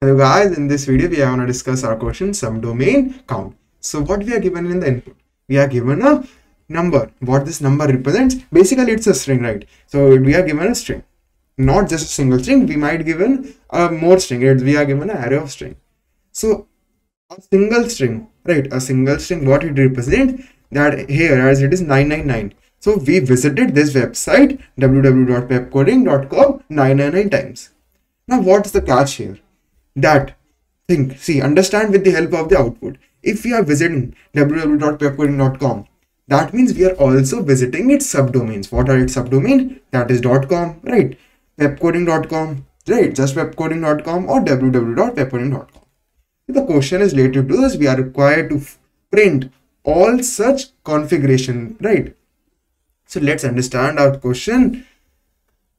Hello guys, in this video we are going to discuss our question subdomain count. So what we are given in the input, we are given a number. What this number represents, basically it's a string, right? So we are given a string, not just a single string. We might given a more string. We are given an array of string. So a single string, right? A single string, what it represents, that here as it is 999. So we visited this website www.pepcoding.com 999 times. Now what's the catch here? That thing, see, understand with the help of the output. If we are visiting www.pepcoding.com, that means we are also visiting its subdomains. What are its subdomains? That is .com, right? Pepcoding.com, right? Just pepcoding.com or www.pepcoding.com. The question is related to this. We are required to print all such configuration, right? So let's understand our question.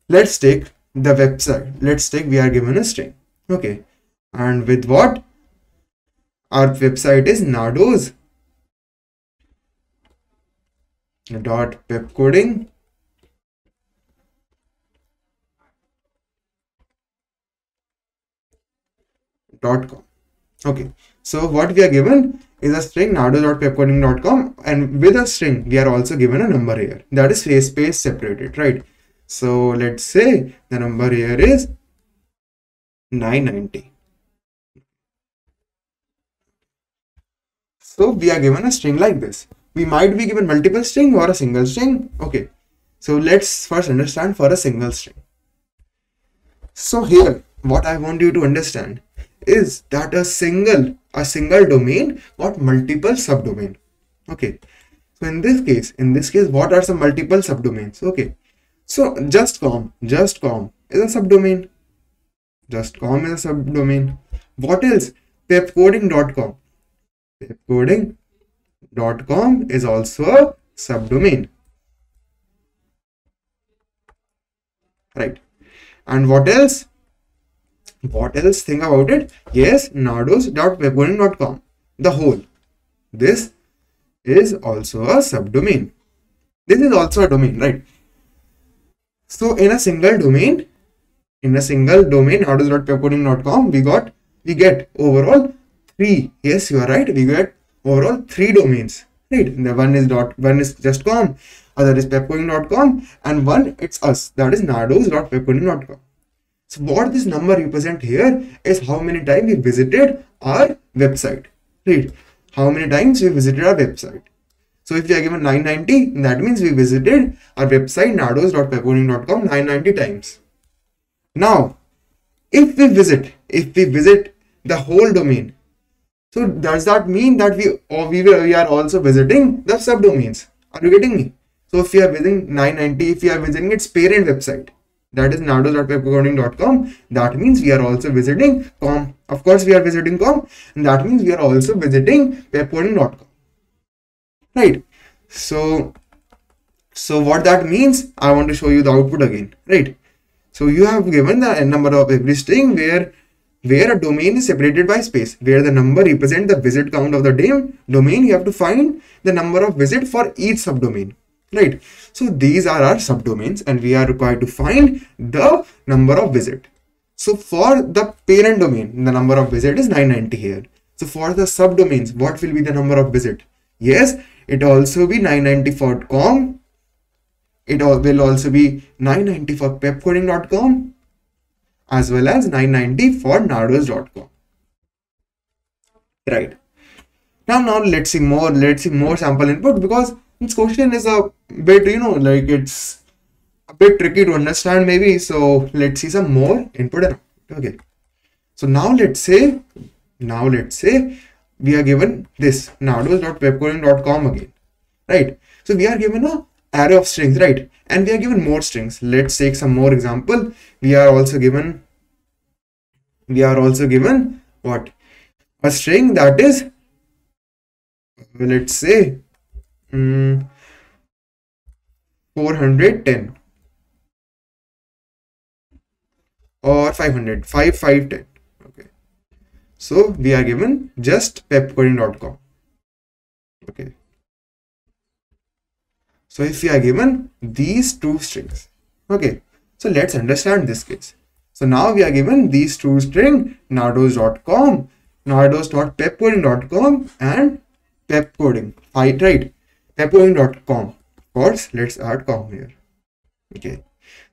Let's take the website. Let's take, we are given a string. Okay. And with what? Our website is nados.pepcoding.com. Okay. So what we are given is a string nados.pepcoding.com, and with a string we are also given a number here. That is space separated, right? So let's say the number here is 990. So we are given a string like this. We might be given multiple string or a single string. Okay. So let's first understand for a single string. So here, what I want you to understand is that a single domain got multiple subdomain. Okay. So in this case, what are some multiple subdomains? Okay. So just com is a subdomain. Just.com is a subdomain. What else? Pepcoding.com. Pepcoding.com is also a subdomain. Right. And what else? What else? Think about it. Yes, nados.pepcoding.com. The whole. This is also a subdomain. This is also a domain, right? So in a single domain nados.pepcoding.com we get overall three, yes you are right, we get overall three domains, right? And the one is just com, other is pepcoding.com, and one it's us, that is nados.pepcoding.com. so what this number represent here is how many times we visited our website, right? How many times we visited our website. So if we are given 990, that means we visited our website nados.pepcoding.com 990 times. Now, if we visit the whole domain, so does that mean that we are also visiting the subdomains? Are you getting me? So if we are visiting 990, if we are visiting its parent website, that is nados.pepcoding.com, that means we are also visiting com. Of course, we are visiting com, and that means we are also visiting pepcoding.com, right? So what that means, I want to show you the output again, right? So you have given the number of every string where a domain is separated by space, where the number represents the visit count of the domain. You have to find the number of visit for each subdomain, right? So these are our subdomains, and we are required to find the number of visit. So for the parent domain, the number of visit is 990 here. So for the subdomains, what will be the number of visit? Yes, it also be 990 for com. It will also be 990 for pepcoding.com as well as 990 for nados.com. Right. Now let's see more sample input, because this question is a bit, it's a bit tricky to understand maybe. So let's see some more input and output. Okay. So now let's say we are given this nados.pepcoding.com again. Right. So we are given a array of strings, right? And we are given more strings. Let's take some more example. We are also given what? A string that is, let's say 410 or 510. Okay. So we are given just pepcoding.com. Okay. So if we are given these two strings, okay, so let's understand this case. So now we are given these two strings, nados.com, nados.pepcoding.com and pepcoding. Pepcoding.com. Of course, let's add com here. Okay.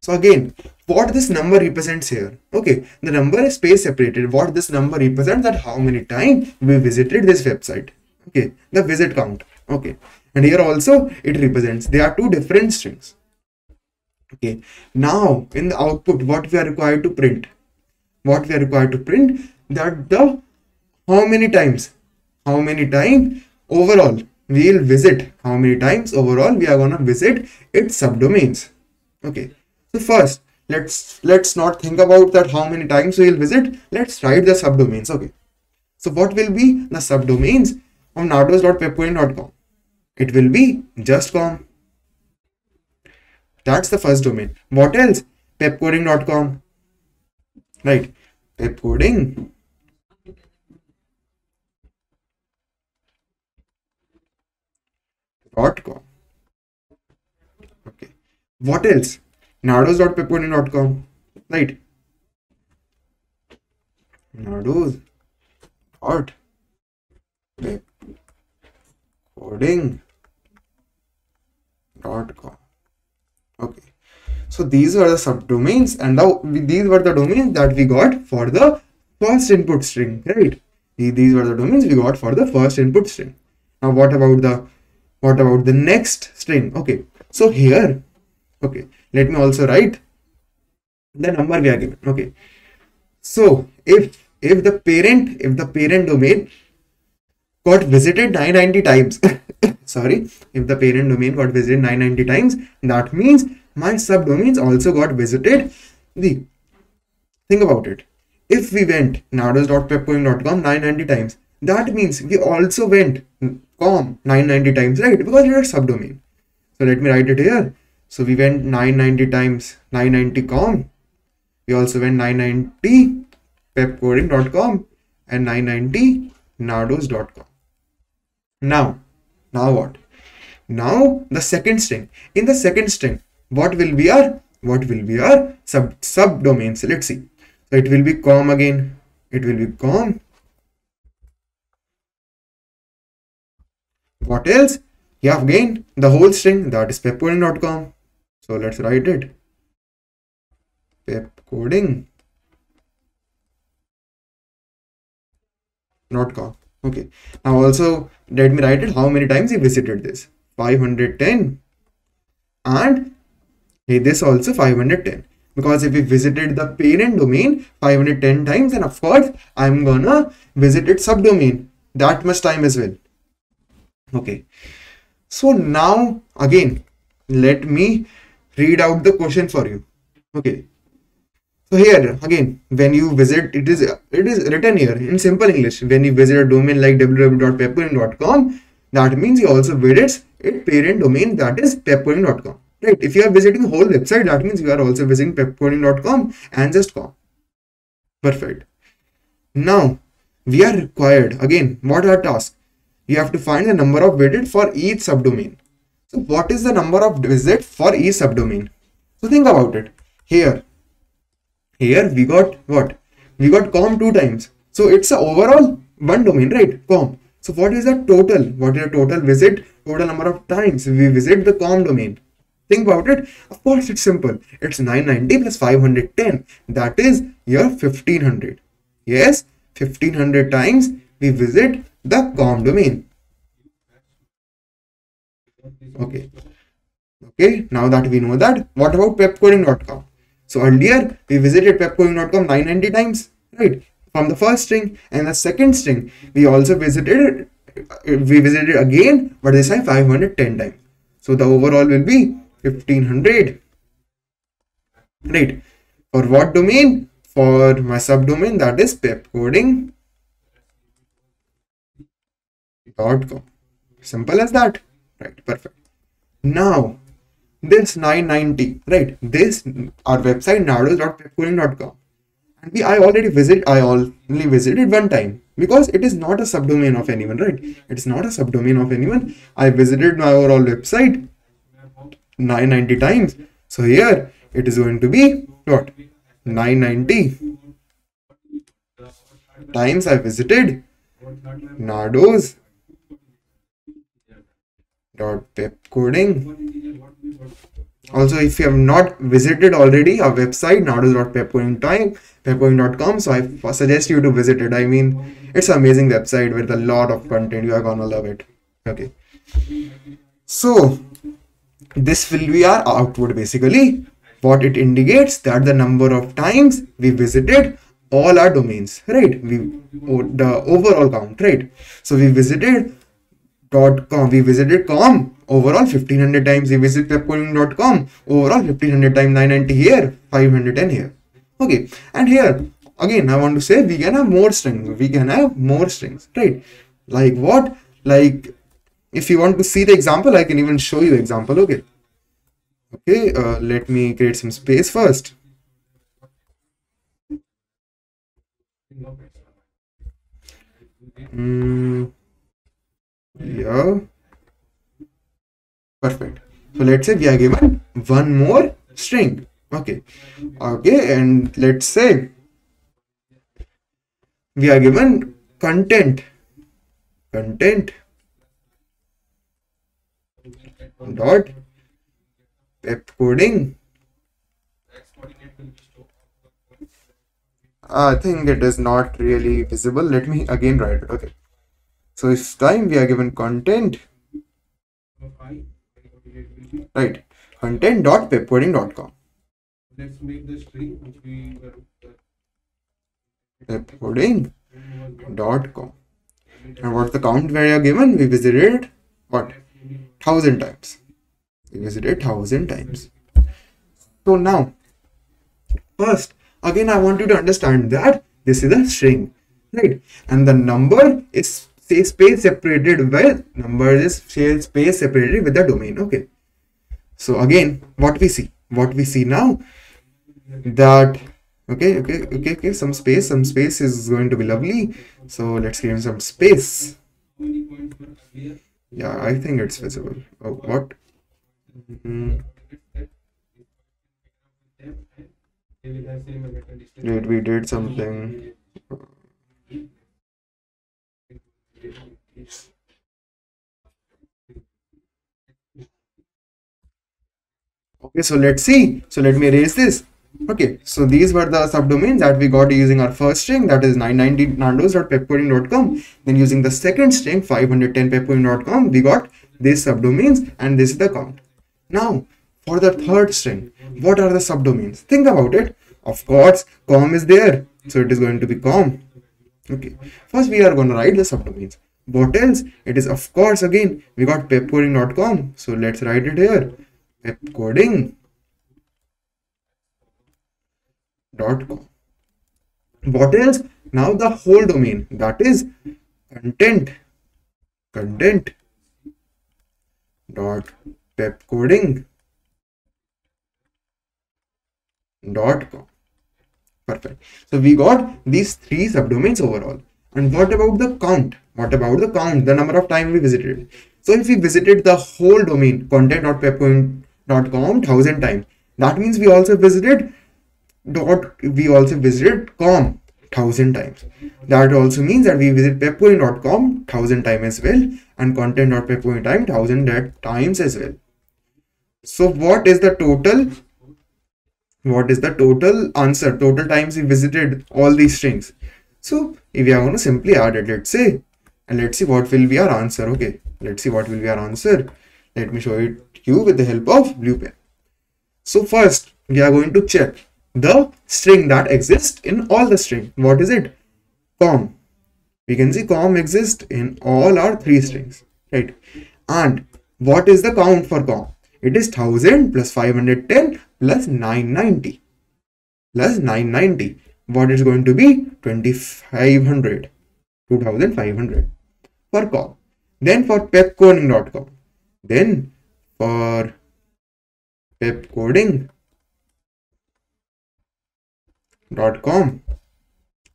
So again, what this number represents here, okay, the number is space separated. What this number represents that how many times we visited this website, okay, the visit count, okay, and here also it represents, they are two different strings, okay. Now in the output, what we are required to print, that the how many times overall we will visit, how many times overall we are gonna visit its subdomains, okay. So first, let's not think about that how many times we will visit. Let's write the subdomains. Okay. So what will be the subdomains of nados.pepcoding.com? It will be just com. That's the first domain. What else? Pepcoding.com. Right. Pepcoding. .com. Okay. What else? nados.pepcoding.com, right? nados.pepcoding.com. Okay, so these were the subdomains, and now these were the domains that we got for the first input string, right? These were the domains we got for the first input string. Now what about the next string? Okay, so here, okay, let me also write the number we are given. Okay, so if the parent domain got visited 990 times, sorry, if the parent domain got visited 990 times, that means my subdomains also got visited. The think about it, if we went nados.pepcoding.com 990 times, that means we also went com 990 times, right? Because it is a subdomain. So let me write it here. So we went 990 times 990com. We also went 990 pepcoding.com and 990 nados.com. Now what? Now the second string. In the second string, what will be our subdomains? Let's see. So it will be com again. It will be com. What else? You have gained the whole string, that is pepcoding.com. So let's write it. Pepcoding.com. Okay. Now also let me write it. How many times he visited this? 510. And hey, this also 510. Because if we visited the parent domain 510 times, then of course I'm gonna visit its subdomain that much time as well. Okay. So now again, let me read out the question for you. Okay. So here again, when you visit, it is written here in simple English. When you visit a domain like www.pepcoding.com, that means you also visit its parent domain, that is pepcoding.com. Right. If you are visiting the whole website, that means you are also visiting pepcoding.com and just com. Perfect. Now we are required again, what are tasks? You have to find the number of visits for each subdomain. So what is the number of visits for each subdomain? So think about it. Here we got what? We got com 2 times. So it's a overall one domain, right? Com. So what is the total? What is the total visit? Total number of times we visit the com domain. Think about it. Of course, it's simple. It's 990 plus 510. That is your 1500. Yes, 1500 times we visit the com domain. Okay, now that we know that, what about pepcoding.com? So earlier we visited pepcoding.com 990 times, right, from the first string, and the second string we also visited again, but this time 510 times. So the overall will be 1500, right? For what domain? For my subdomain, that is pepcoding.com. Simple as that, right? Perfect. Now this 990, right, this our website nados.pepcoding.com, and I only visited one time, because it is not a subdomain of anyone, right? It's not a subdomain of anyone. I visited my overall website 990 times. So here it is going to be what? 990 times I visited nados.pepcoding. Also, if you have not visited already our website nados.pepcoding.com, so I suggest you to visit it. I mean, it's an amazing website with a lot of content. You are gonna love it. Okay, so this will be our output. Basically, what it indicates that the number of times we visited all our domains, right? The overall count, right? So we visited .com, we visited com overall 1500 times, we visit pepcoding.com overall 1500 times, 990 here, 510 here. Okay, and here again I want to say we can have more strings, right? Like what? Like if you want to see the example, I can even show you example. Okay, let me create some space first. Yeah, perfect. So let's say we are given one more string. Okay, and let's say we are given content.pepcoding. I think it is not really visible. Let me again write it. Okay, so it's time we are given content, right? Content.pepcoding.com. Let's make the string which we were pepcoding.com. And what's the count where you are given? We visited what? 1000 times. We visited 1000 times. So now, first, again, I want you to understand that this is a string, right? And the number is space separated by the domain. Okay, so again, what we see now that okay, some space is going to be lovely. So let's give him some space. Yeah, I think it's visible. Oh, what? We did something. Okay, so let's see. So let me erase this. Okay, so these were the subdomains that we got using our first string, that is 990 nados.pepcoding.com. Then using the second string 510 pepcoding.com, we got these subdomains, and this is the count. Now for the third string, what are the subdomains? Think about it. Of course, com is there, so it is going to be com. Okay, first we are going to write the subdomains. What else? It is, of course, again we got pepcoding.com, so let's write it here. Pepcoding.com. What else? Now the whole domain, that is content.pepcoding.com. Perfect. So we got these three subdomains overall. And what about the count? The number of times we visited. So if we visited the whole domain content.pepcoding.com 1000 times, that means we also visited com 1000 times. That also means that we visit pepcoding.com 1000 times as well, and content.pepcoding.com 1000 times as well. So what is the total? What is the total answer? Total times we visited all these strings. So if we are going to simply add it, let's say, and let's see what will be our answer. Okay, let's see what will be our answer. Let me show it to you with the help of blue pen. So first we are going to check the string that exists in all the string. What is it? Com. We can see com exists in all our three strings, right? And what is the count for com? It is 1000 plus 510 plus 990 plus 990. What is going to be? 2500 for com. Then for pepcoding.com, then for pepcoding.com,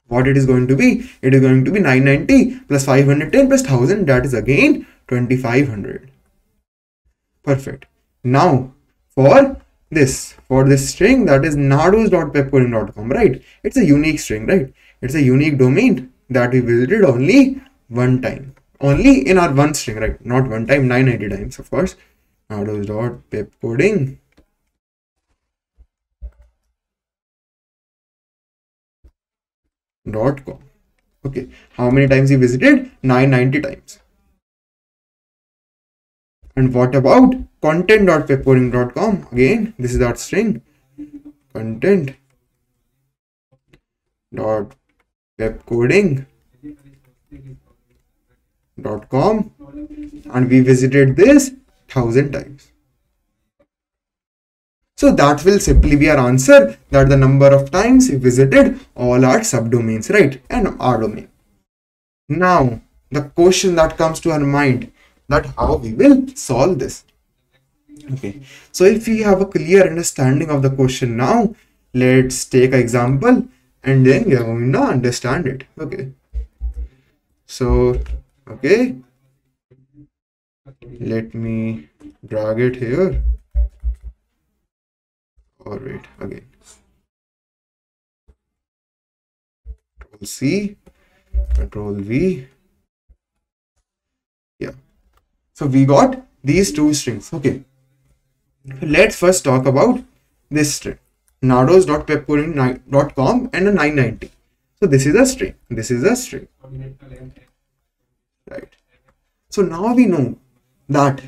what it is going to be? It is going to be 990 plus 510 plus 1000, that is again 2500. Perfect. Now for this, for this string that is nados.pepcoding.com, right? It's a unique string, right? It's a unique domain that we visited only one time, only in our one string, right? Not one time, 990 times, of course. Nados.pepcoding. .com. Okay, how many times he visited? 990 times. And what about content.pepcoding.com? Again, this is our string, content.pepcoding.com, and we visited this 1000 times. So that will simply be our answer, that the number of times we visited all our subdomains, right, and our domain. Now, the question that comes to our mind, that how we will solve this. Okay, so if we have a clear understanding of the question now, let's take an example and then we are going to understand it. Okay, so, okay, let me drag it here. All right, again, Control C, Control V. Yeah, so we got these two strings. Okay, let's first talk about this string, nados.pepcoding.com and a 990. So this is a string, this is a string, right? So now we know that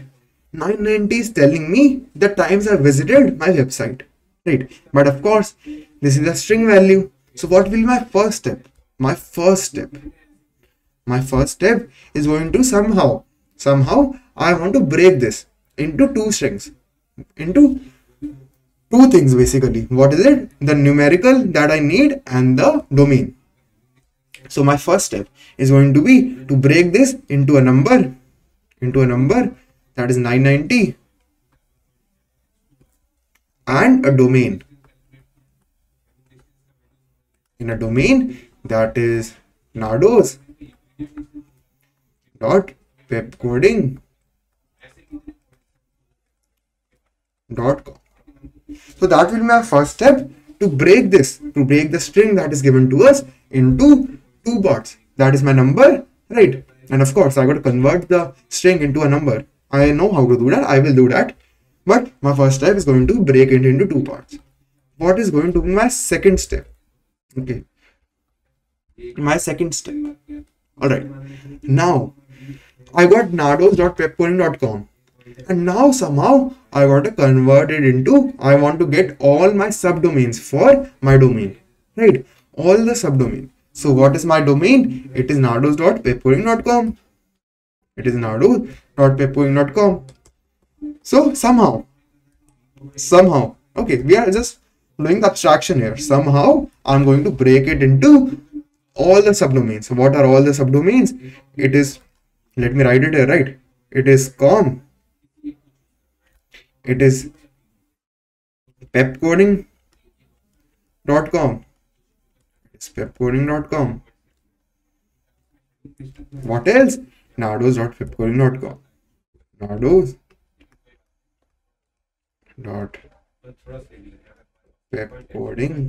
990 is telling me the times I visited my website, right? But of course, this is a string value. So what will be my first step? My first step, is going to somehow I want to break this into two strings, into two things basically. What is it? The numerical that I need and the domain. So my first step is going to be to break this into a number, that is 990, and a domain, in a domain that is nados.pepcoding.com. So that will be my first step, to break this, to break the string that is given to us into two parts. That is my number, right? And of course, I got to convert the string into a number. I know how to do that, I will do that. But my first step is going to break it into two parts. What is going to be my second step? Okay, my second step. All right, now I got nados.pepcoding.com, and now somehow I got to convert it into, I want to get all my subdomains for my domain, right? All the subdomain. So what is my domain? It is nados.pepcoding.com. It is nados.pepcoding.com. So somehow, okay, we are just doing the abstraction here. Somehow I'm going to break it into all the subdomains. What are all the subdomains? It is, let me write it here, right? It is com, it is pepcoding.com, it's pepcoding.com. What else? nados.pepcoding.com, nados.pepcoding.com.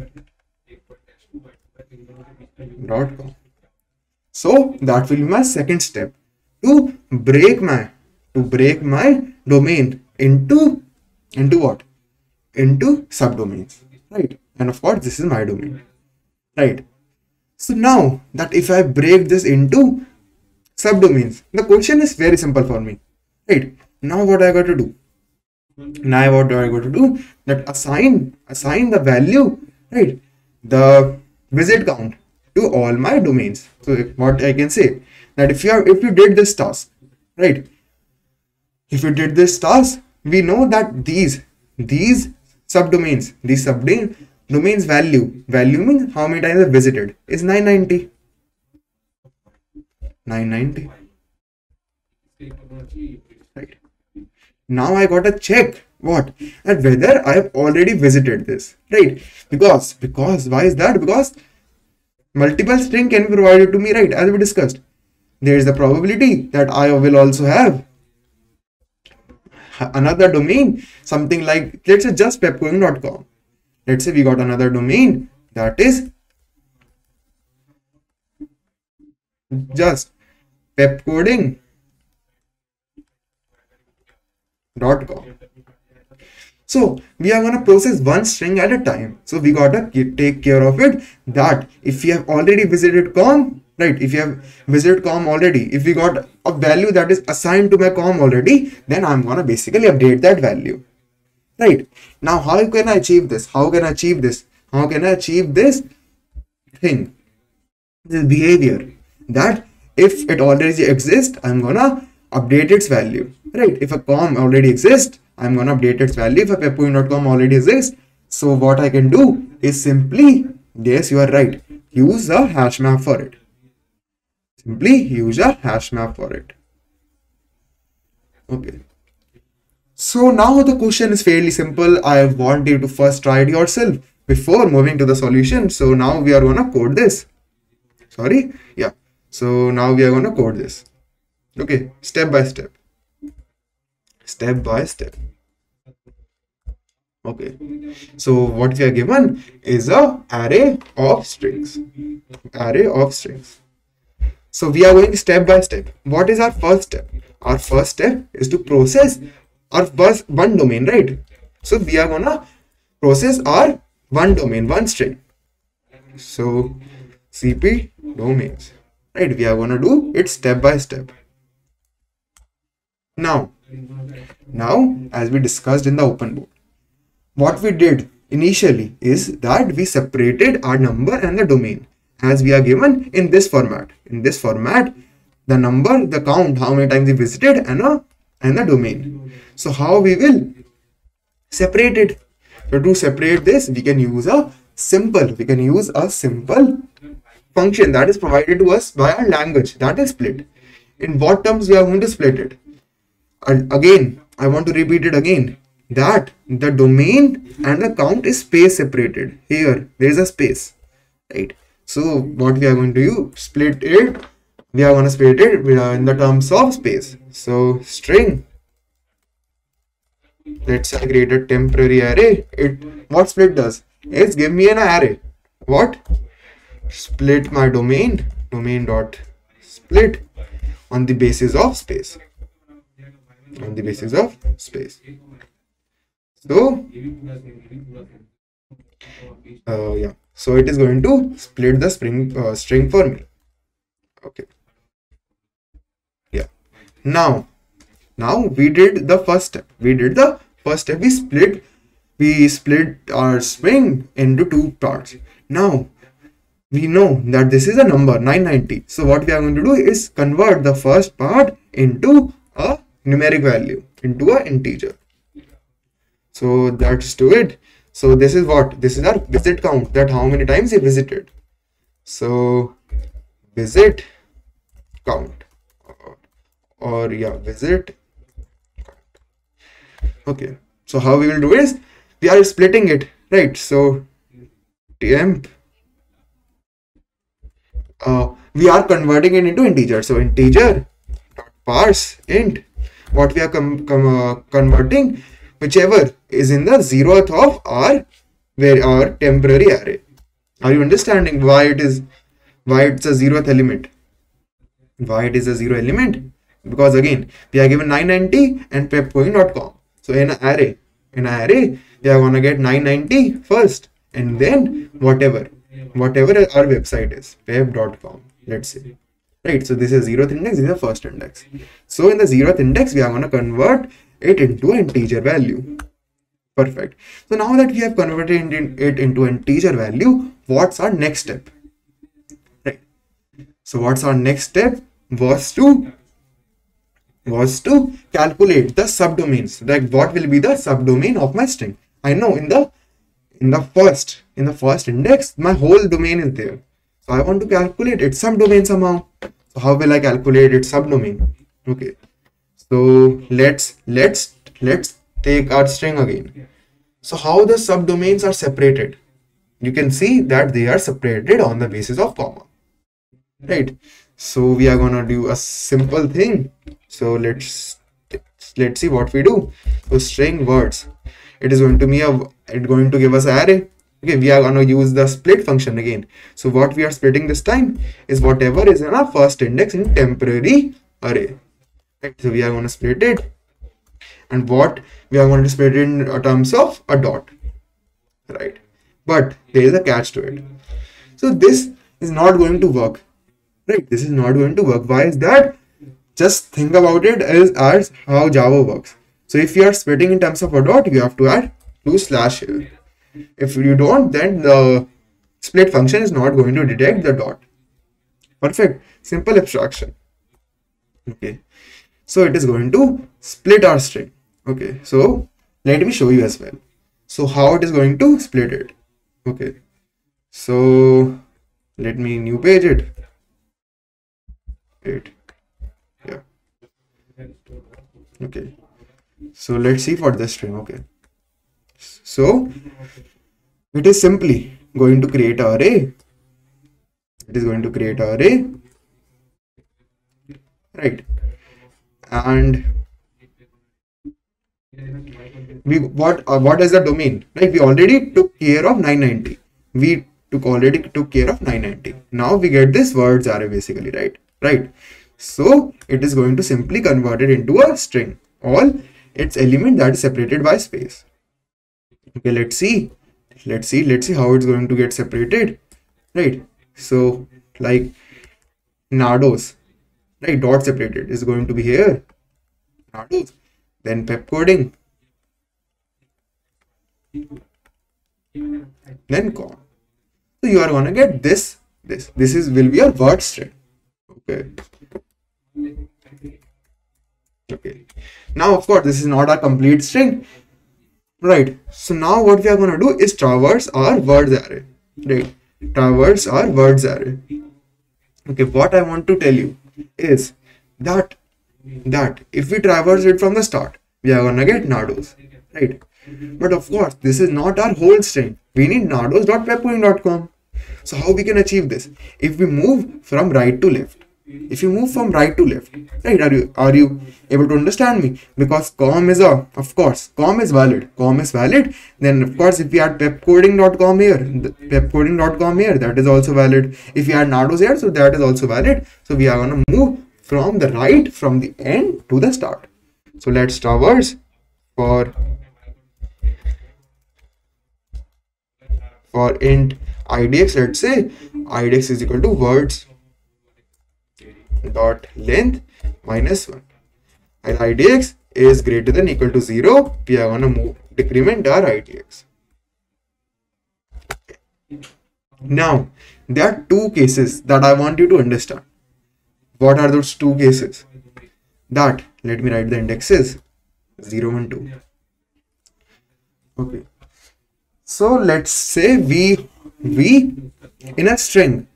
So that will be my second step, to break my domain into what? Into subdomains, right? And of course, this is my domain, right? So now that if I break this into subdomains, the question is very simple for me, right? Now what I got to do? That assign the value, right, the visit count to all my domains. So what I can say, that if you did this task, right, we know that these subdomains, domains value means how many times I visited, is 990. 990, right? Now I gotta check what, and whether I have already visited this, right? Because why is that? Because multiple string can be provided to me, right? As we discussed, there is the probability that I will also have another domain, something like, let's say, just pepcoding.com. Let's say we got another domain that is just pepcoding.com. So we are going to process one string at a time. So we got to take care of it that if you have already visited com, right? If you have visited com already, if we got a value that is assigned to my com already, then I'm going to basically update that value, right? Now, how can I achieve this? How can I achieve this? How can I achieve this thing, this behavior, that if it already exists, I'm going to update its value, right? If a com already exists, I'm going to update its value. If a pepcoding.com already exists, so what I can do is simply, yes, you are right, use a hash map for it. Simply use a hash map for it. Okay. So now the question is fairly simple. I want you to first try it yourself before moving to the solution. So now we are going to code this. Sorry. Yeah. So now we are going to code this. Okay. Step by step. Step by step. Okay, so what we are given is a array of strings, array of strings. So we are going step by step. What is our first step? Our first step is to process our first one domain, right? So we are gonna process our one domain, one string. So cp domains, right? We are gonna do it step by step. Now, as we discussed in the open board, what we did initially is that we separated our number and the domain as we are given in this format. In this format, the number, the count, how many times we visited, and the domain. So how we will separate it? So to separate this, we can use a simple. We can use a simple function that is provided to us by our language, that is split. In what terms we are going to split it? And again, I want to repeat it again, that the domain and the count is space separated. Here there is a space, right? So what we are going to do, split it, we are going to split it in the terms of space. So string, let's say I create a temporary array. It, what split does is give me an array. What? Split my domain, domain dot split, on the basis of space. On the basis of space. So yeah, so it is going to split the string for me. Okay. Yeah. Now we did the first step. We split our string into two parts. Now we know that this is a number 990. So what we are going to do is convert the first part into a numeric value, into an integer. So that's to it. So this is what, this is our visit count, that how many times you visited. So visit count, or yeah, visit count. Okay, so how we will do is we are splitting it, right? So temp, we are converting it into integer. So integer dot parse int. What we are converting, whichever is in the 0th of our temporary array. Are you understanding why it's a 0th element? Why it is a 0 element? Because again, we are given 990 and pepcoding.com. So in an array, we are gonna get 990 first, and then whatever our website is, pep.com, let's say. Right, so this is 0th index, this is the first index. So in the 0th index, we are going to convert it into an integer value. Perfect. So now that we have converted it into an integer value, what's our next step? Right. So what's our next step was to calculate the subdomains. Like what will be the subdomain of my string? I know in the first index, my whole domain is there. So I want to calculate its subdomain somehow. So how will I calculate its subdomain? Okay. So let's take our string again. So how the subdomains are separated? You can see that they are separated on the basis of comma, right? So we are gonna do a simple thing. So let's let's see what we do. So string words, it is going to be going to give us an array. Okay, we are going to use the split function again. So what we are splitting this time is whatever is in our first index in temporary array. Right? So we are going to split it, and what we are going to split it in terms of a dot, right? But there is a catch to it. So this is not going to work, right? This is not going to work. Why is that? Just think about it as how Java works. So if you are splitting in terms of a dot, you have to add 2/ here. If you don't, then the split function is not going to detect the dot. Perfect, simple abstraction. Okay, so it is going to split our string. Okay, so let me show you as well. So how it is going to split it. Okay, so let me new page it. Yeah. Okay, so let's see for this string. Okay, so it is simply going to create an array. It is going to create an array, right? And what is the domain? Like we already took care of 990. Now we get this words array basically, right? So it is going to simply convert it into a string, all its element that is separated by space. Okay, let's see how it's going to get separated, right? So like nados, right, dot separated is going to be here, nados, then pepcoding, then con. So you are gonna get this will be a word string. Okay. Okay. Now of course this is not a complete string, right? So now what we are gonna do is traverse our words array, right? Traverse our words array. Okay. What I want to tell you is that if we traverse it from the start, we are gonna get nados, right? But of course this is not our whole string. We need nados.pepcoding.com. So how we can achieve this? If we move from right to left. If you move from right to left, right, are you able to understand me? Because com is valid. Then of course if we add pepcoding.com here, that is also valid. If we add nados here, so that is also valid. So we are gonna move from the right, from the end to the start. So let's traverse for int idx, let's say idx is equal to words dot length -1. And idx is greater than equal to 0, we are gonna decrement our idx. Now there are two cases that I want you to understand. What are those two cases? That let me write the indexes 0, 1, 2. Okay, so let's say we in a string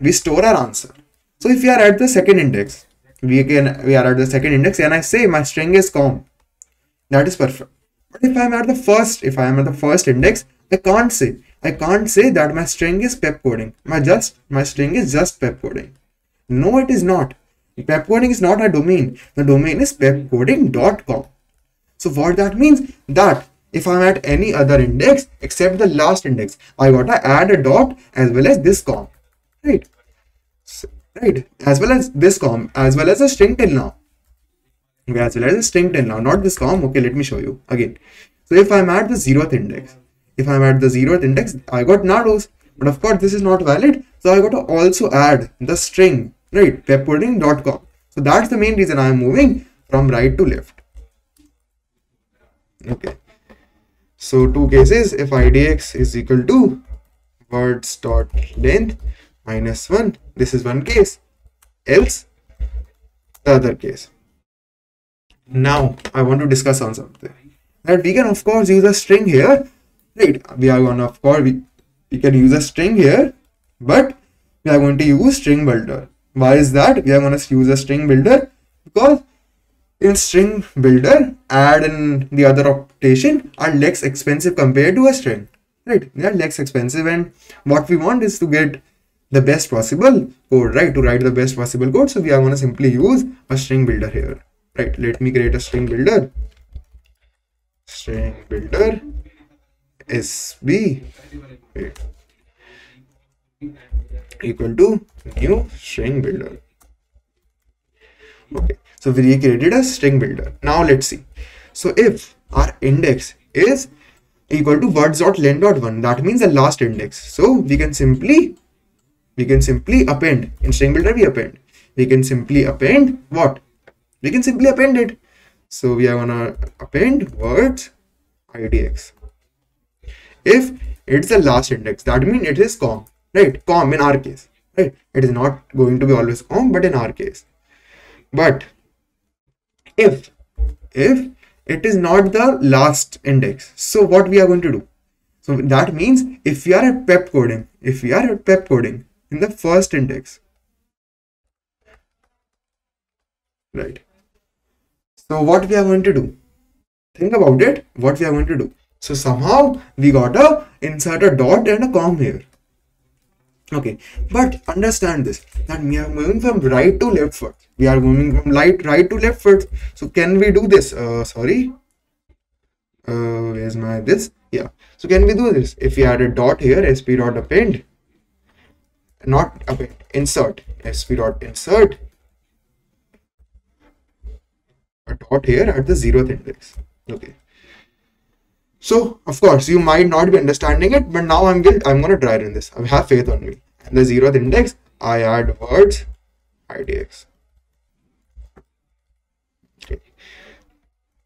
we store our answer. So if we are at the second index, and I say my string is com, that is perfect. But if I am at the first index, I can't say that my string is pepcoding. My string is just pepcoding. No, it is not. Pepcoding is not a domain. The domain is pepcoding.com. So what that means, that if I'm at any other index except the last index, I gotta add a dot as well as this com. Right, as well as this com, as well as a string till now. Okay, as well as a string till now, not this com. Okay, let me show you again. So if I'm at the 0th index, I got nados, but of course this is not valid. So I got to also add the string, right, pepcoding.com. So that's the main reason I'm moving from right to left. Okay, so two cases. If idx is equal to words dot length -1, this is one case, else the other case. Now I want to discuss on something, that we can of course use a string here, right? We can use a string here, but we are going to use string builder. Why is that? We are going to use a string builder because in string builder add and the other optation are less expensive compared to a string, right? They are less expensive, and what we want is to get the best possible code, right? To write the best possible code. So we are going to simply use a string builder here, right? Let me create a string builder. String builder SB equal to new string builder. Okay, so we recreated a string builder. Now let's see. So if our index is equal to words.len.1, that means the last index. So we can simply append in string builder. We can simply append what? We can simply append it. So we are gonna append words idx. If it's the last index, that means it is com, right? Com in our case, right? It is not going to be always com, but in our case. But if it is not the last index, so what we are going to do? So that means if we are at pepcoding, in the first index, right? So what we are going to do? Think about it, what we are going to do. So somehow we gotta insert a dot and a com here. Okay, but understand this, that we are moving from right to left first. We are moving from right to left first. So can we do this? Where's my this? Yeah. So can we do this? If we add a dot here, sp dot append, not append, insert, sp dot insert a dot here at the 0th index. Okay. So of course you might not be understanding it, but now I'm gonna try in this. I have faith on me. At the 0th index, I add words idx. Okay.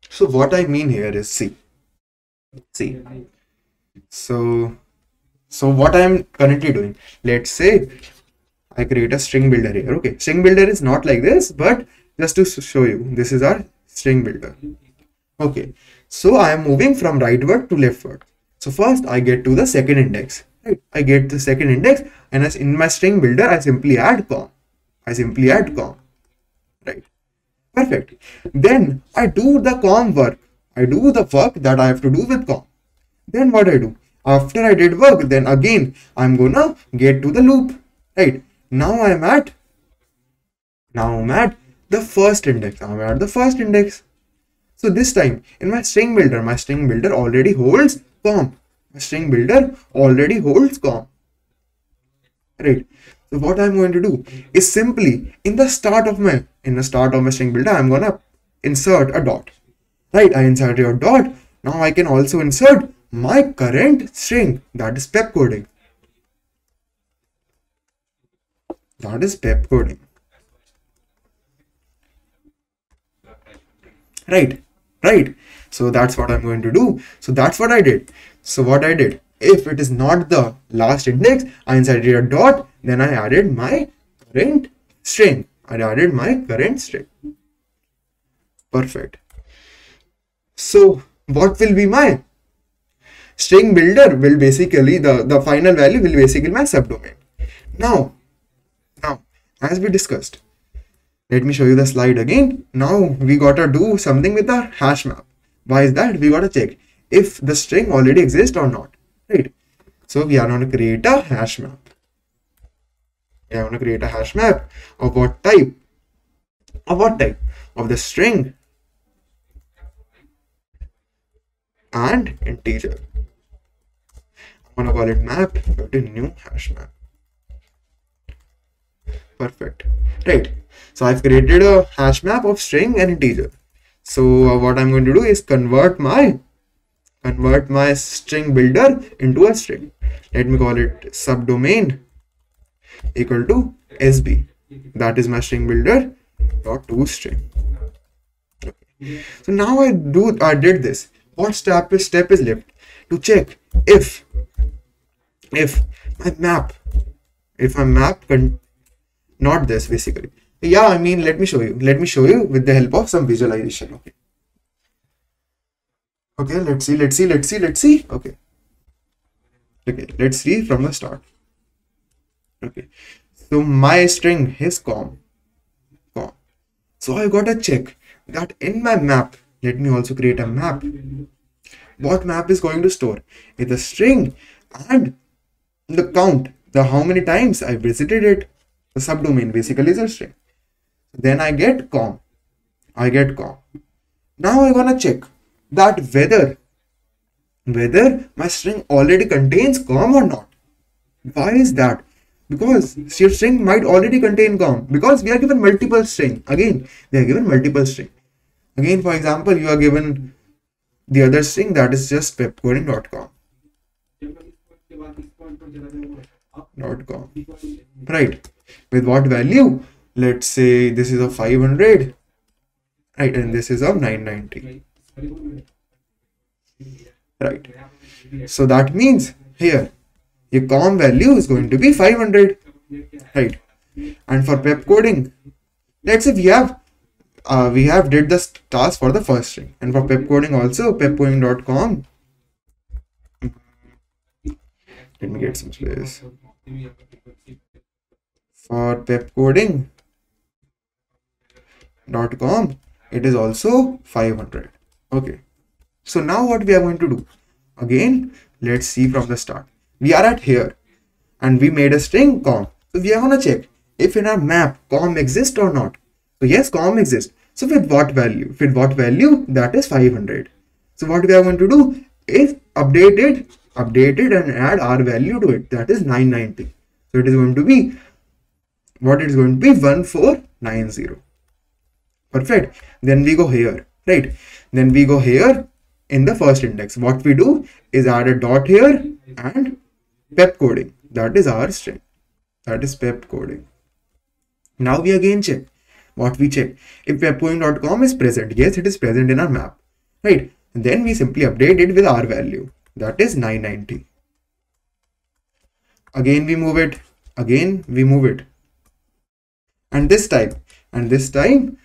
So what I mean here is see. So what I am currently doing. Let's say I create a string builder here. Okay, string builder is not like this, but just to show you, this is our string builder. Okay. So I am moving from rightward to leftward. So first I get to the second index, right? I get the second index, and as in my string builder, I simply add com. Right? Perfect. Then I do the com work. I do the work that I have to do with com. Then what I do? After I did work, then again, I'm gonna get to the loop, right? Now I'm at the first index. So this time in my string builder already holds com. Right? So what I'm going to do is simply in the start of my string builder, I'm gonna insert a dot. Right? I insert your dot. Now I can also insert my current string, that is pepcoding. Right? So that's what I'm going to do. So that's what I did. So what I did, if it is not the last index, I inserted a dot, then I added my current string. Perfect. So what will be my string builder? Will basically the final value will basically my subdomain. Now as we discussed, let me show you the slide again. Now we gotta do something with our hash map. Why is that? We gotta check if the string already exists or not, right? So we are going to create a hash map. Of what type? Of the string and integer. I'm gonna call it map to new hash map. Perfect, right? So I've created a hash map of string and integer. So what I'm going to do is convert my string builder into a string. Let me call it subdomain equal to SB. That is my string builder dot toString. Okay. So now I did this. What step is left to check if my map can not this basically. Yeah, I mean, let me show you with the help of some visualization. Okay, let's see. Okay, let's see from the start. Okay, so my string is com. So I gotta check that in my map. Let me also create a map. What map is going to store? It's a string and the count, the how many times I visited it. The subdomain basically is a string. Then I get com. Now I wanna check that whether my string already contains com or not. Why is that? Because your string might already contain com, because we are given multiple string. Again, for example, you are given the other string that is just pepcoding.com. Right. With what value? Let's say this is of 500. Right, and this is of 990. Right. So that means here your com value is going to be 500. Right. And for pep coding, let's say we have did this task for the first string, and for pep coding also pepcoding.com. Let me get some place. For pepcoding.com, it is also 500. Okay. So now what we are going to do? Again, let's see from the start. We are at here and we made a string com. So we are going to check if in our map com exists or not. So yes, com exists. So with what value? That is 500. So what we are going to do is update it and add our value to it. That is 990. So it is going to be 1490. Perfect. Then we go here, right? Then we go here in the first index. What we do is add a dot here and pepcoding. That is our string. That is pepcoding. Now we again check. What we check? If pepcoding.com is present. Yes, it is present in our map, right? And then we simply update it with our value. That is 990. Again we move it. And this time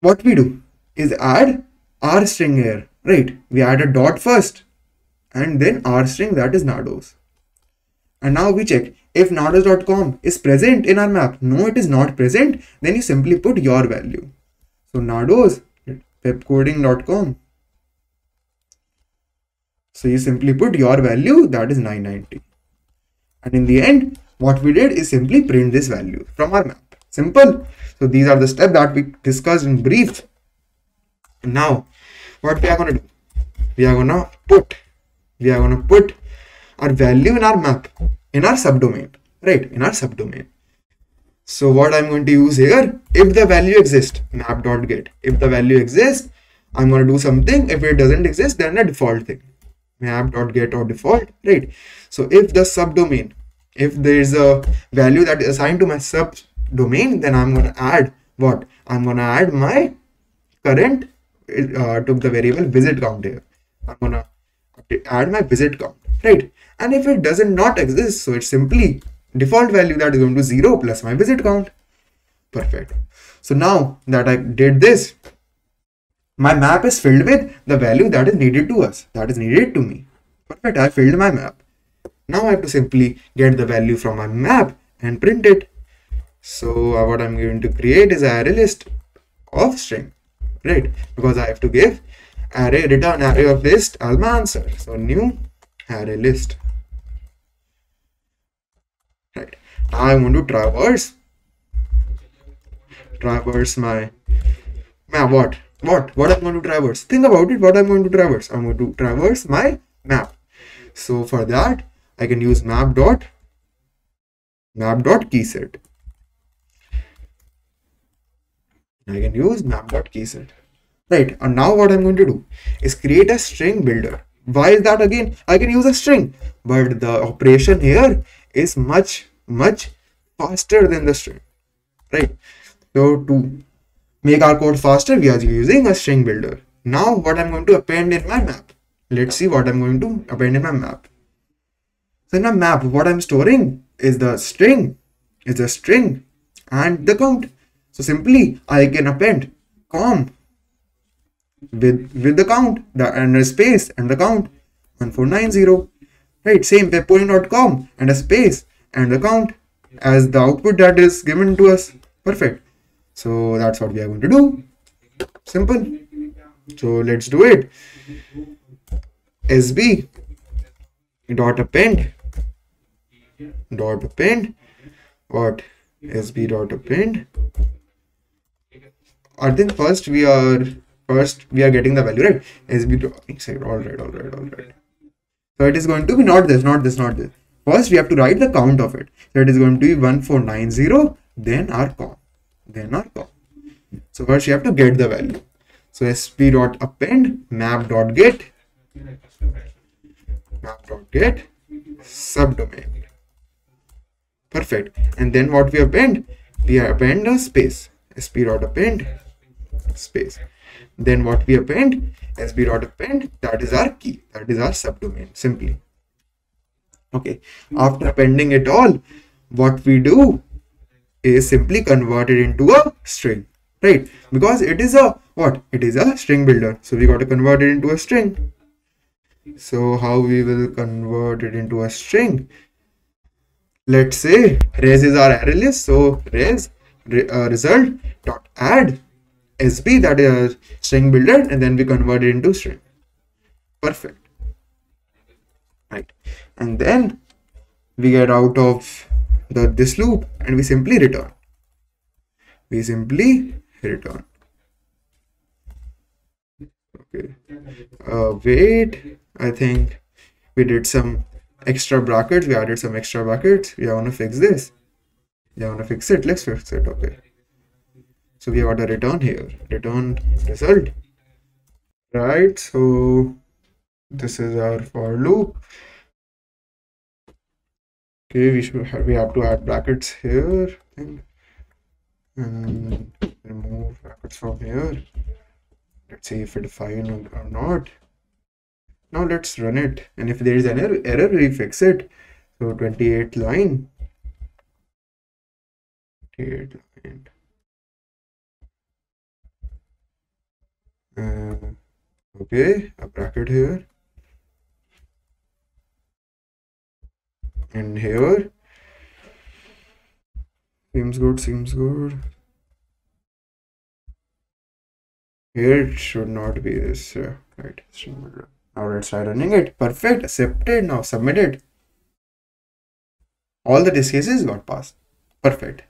what we do is add our string here, right? We add a dot first and then our string, that is nados. And now we check if nados.com is present in our map. No, it is not present. Then you simply put your value. So nados pepcoding.com. So you simply put your value, that is 990. And in the end, what we did is simply print this value from our map. Simple. So these are the steps that we discussed in brief. Now, what we are going to do? We are going to put our value in our map, in our subdomain, right? So what I'm going to use here, if the value exists, map.get. If the value exists, I'm going to do something. If it doesn't exist, then a default thing. Map.get or default, right? So if the subdomain, if there is a value that is assigned to my subdomain, then I'm going to add what? I'm going to add my current, took the variable visit count here. I'm going to add my visit count, right? And if it doesn't not exist, so it's simply default value that is going to 0 plus my visit count. Perfect. So now that I did this, my map is filled with the value that is needed to us, that is needed to me. Perfect, I filled my map. Now I have to simply get the value from my map and print it. So what I'm going to create is an array list of string, right? Because I have to give array, return array of list as my answer. So new array list. Right. Now I'm going to traverse my map. What I'm going to traverse? Think about it. What I'm going to traverse? I'm going to traverse my map. So for that, I can use map.keyset. Right. And now what I'm going to do is create a string builder. Why is that again? I can use a string, but the operation here is much faster than the string, right? So to make our code faster, we are using a string builder. Now what I'm going to append in my map. Let's see what I'm going to append in my map. So in my map, what I'm storing is the string, and the count. So simply I can append com with the count, and a space and the count 1490, right? Same pepcoding.com and a space and the count as the output that is given to us. Perfect. So that's what we are going to do. Simple. So let's do it. SB dot append dot append, what sb dot append. I think first we are getting the value, right? Sb inside. All right. So it is going to be not this. First we have to write the count of it. So it is going to be 1490, then our com. So first you have to get the value. So sp dot append map dot get subdomain. Perfect. And then what we append? We append a space. Sp dot append space. Then what we append? Sb dot append. That is our key. That is our subdomain. Simply. Okay. After appending it all, what we do is simply convert it into a string, right? Because it is a what? It is a string builder. So we got to convert it into a string. So how we will convert it into a string? Let's say res is our array list. So res result dot add sb, that is a string builder, and then we convert it into string. Perfect. Right. And then we get out of this loop and we simply return. Okay. Wait. I think we did some extra brackets. We added some extra brackets. We want to fix this. Let's fix it. Okay. So we have got a return here. Return result. Right. So this is our for loop. Okay, we have to add brackets here, I think, and remove brackets from here. Let's see if it's fine or not. Now let's run it, and if there is an error, we fix it. So 28th line, okay, a bracket here. And here, seems good. Here it should not be this, right? Now let's try running it. Perfect, accepted. Now submit it. All the test cases got passed. Perfect.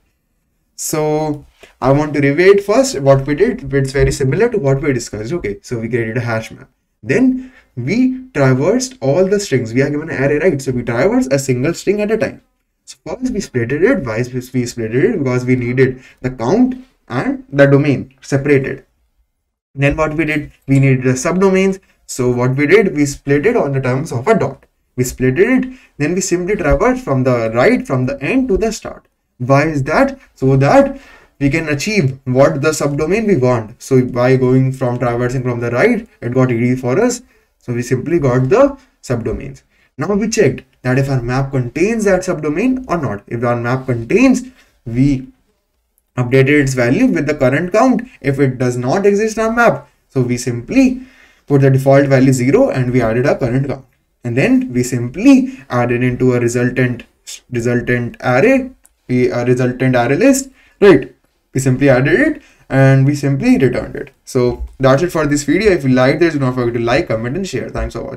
So I want to reiterate first what we did. It's very similar to what we discussed. Okay, so we created a hash map. Then we traversed all the strings. We are given an array, right? So we traverse a single string at a time. So first we splitted it. Why we splitted it? Because we needed the count and the domain separated. Then what we did? We needed the subdomains. So what we did? We split it on the terms of a dot. We split it. Then we simply traversed from the right, from the end to the start. Why is that? So that we can achieve what the subdomain we want. So by going from traversing from the right, it got easy for us. So we simply got the subdomains. Now we checked that if our map contains that subdomain or not. If our map contains, we updated its value with the current count. If it does not exist in our map, so we simply put the default value 0 and we added our current count. And then we simply added into a resultant array list, right? We simply added it and we simply returned it. So that's it for this video. If you like this, do not forget to like, comment and share. Thanks for watching.